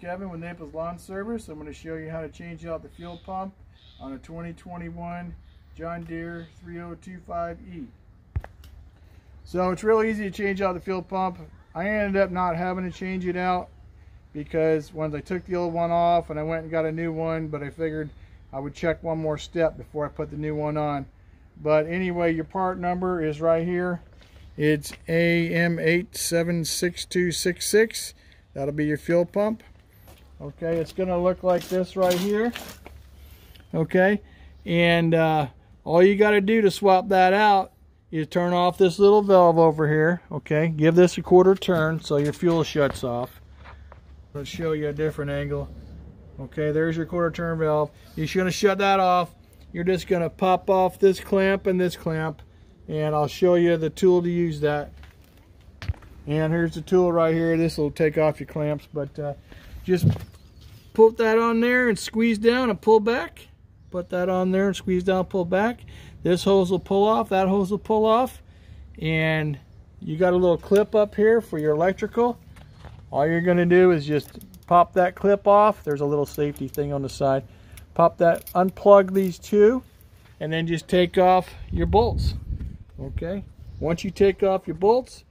Kevin with Naples Lawn Service. I'm going to show you how to change out the fuel pump on a 2021 John Deere 3025E. So it's really easy to change out the fuel pump. I ended up not having to change it out because once I took the old one off and I went and got a new one, but I figured I would check one more step before I put the new one on. But anyway, your part number is right here. It's AM876266. That'll be your fuel pump. Okay, it's gonna look like this right here. Okay, and all you gotta do to swap that out is turn off this little valve over here. Okay, give this a quarter turn so your fuel shuts off. Let's show you a different angle. Okay, there's your quarter turn valve. You're gonna shut that off. You're just gonna pop off this clamp, and I'll show you the tool to use that. And here's the tool right here. This will take off your clamps, but just put that on there and squeeze down and pull back. Put that on there and squeeze down, pull back. This hose will pull off, that hose will pull off. And you got a little clip up here for your electrical. All you're gonna do is just pop that clip off. There's a little safety thing on the side. Pop that, unplug these two, and then just take off your bolts. Okay, once you take off your bolts,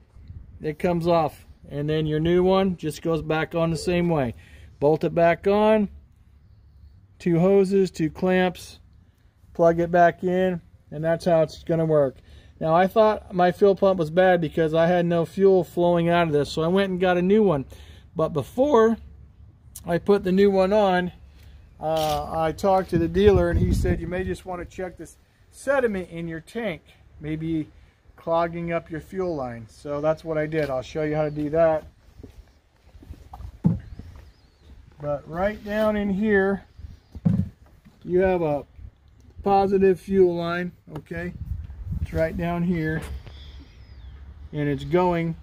it comes off, and then your new one just goes back on the same way. Bolt it back on, two hoses, two clamps, plug it back in, and that's how it's going to work. Now, I thought my fuel pump was bad because I had no fuel flowing out of this, so I went and got a new one. But before I put the new one on, I talked to the dealer, and he said you may just want to check this sediment in your tank, maybe clogging up your fuel line. So that's what I did. I'll show you how to do that. But right down in here you have a positive fuel line. Okay, it's right down here, and it's going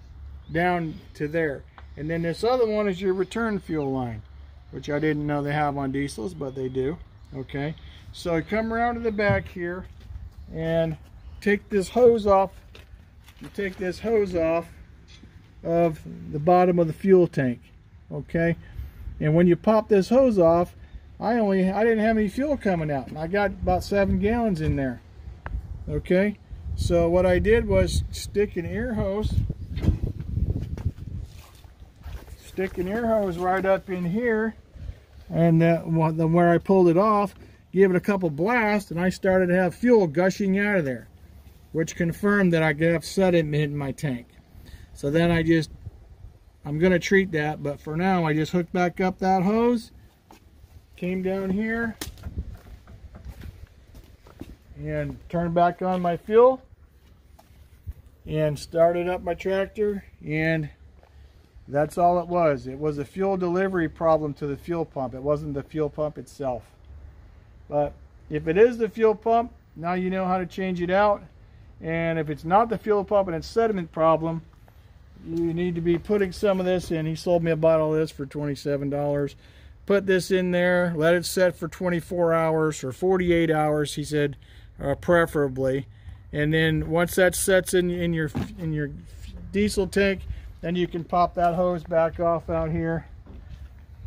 down to there. And then this other one is your return fuel line, which I didn't know they have on diesels, but they do. Okay, so I come around to the back here and take this hose off. You take this hose off of the bottom of the fuel tank. Okay, and when you pop this hose off, I didn't have any fuel coming out, and I got about 7 gallons in there. Okay, so what I did was stick an air hose right up in here, and where I pulled it off, give it a couple blasts, and I started to have fuel gushing out of there, which confirmed that I got sediment in my tank. So then I'm gonna treat that, but for now I just hooked back up that hose, came down here, and turned back on my fuel, and started up my tractor, and that's all it was. It was a fuel delivery problem to the fuel pump. It wasn't the fuel pump itself. But if it is the fuel pump, now you know how to change it out. And if it's not the fuel pump and it's sediment problem, you need to be putting some of this in. He sold me a bottle of this for $27. Put this in there, let it set for 24 hours or 48 hours, he said, preferably. And then once that sets in your diesel tank, then you can pop that hose back off out here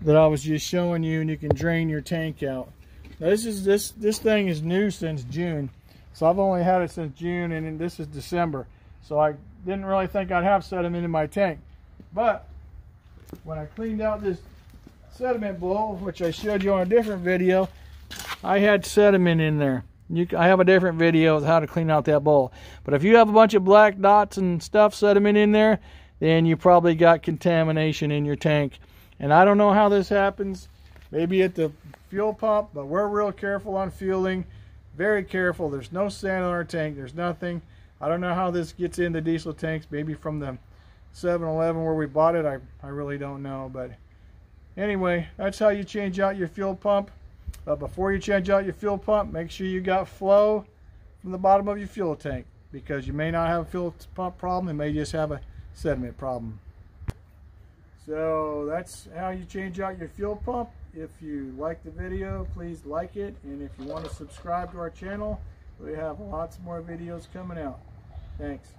that I was just showing you, and you can drain your tank out. Now this thing is new since June. So I've only had it since June, and this is December. So I didn't really think I'd have sediment in my tank. But when I cleaned out this sediment bowl, which I showed you on a different video, I had sediment in there. I have a different video of how to clean out that bowl. But if you have a bunch of black dots and stuff, sediment in there, then you probably got contamination in your tank. And I don't know how this happens. Maybe at the fuel pump, but we're real careful on fueling. Very careful. There's no sand on our tank. There's nothing. I don't know how this gets into diesel tanks. Maybe from the 7-Eleven where we bought it. I really don't know. But anyway, that's how you change out your fuel pump. But before you change out your fuel pump, make sure you got flow from the bottom of your fuel tank, because you may not have a fuel pump problem. You may just have a sediment problem. So that's how you change out your fuel pump. If you like the video, please like it, and if you want to subscribe to our channel, we have lots more videos coming out. Thanks.